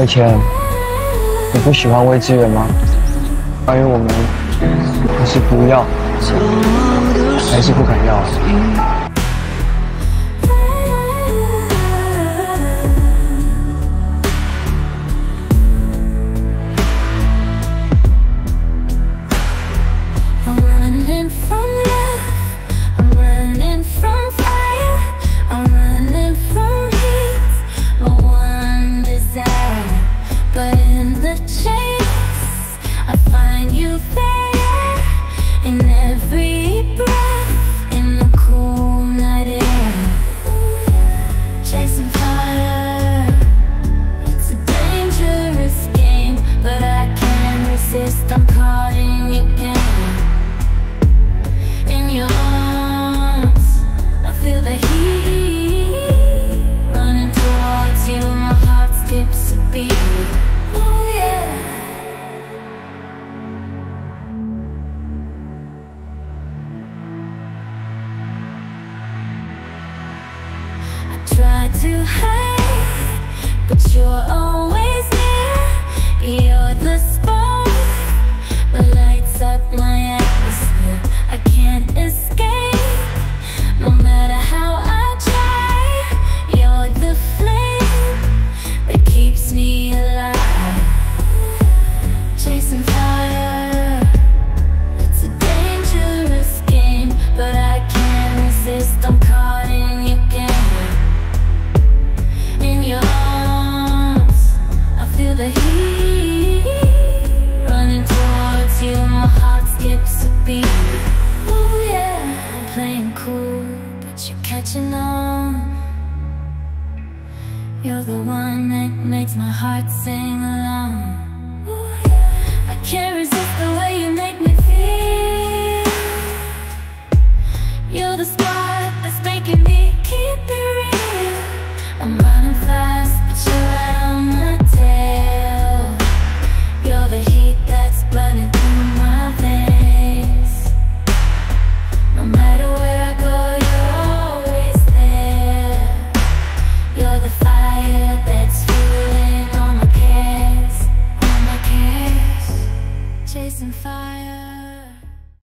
而且，你不喜欢微志远吗？关于我们，还是不要，还是不敢要？You're the spark that's making me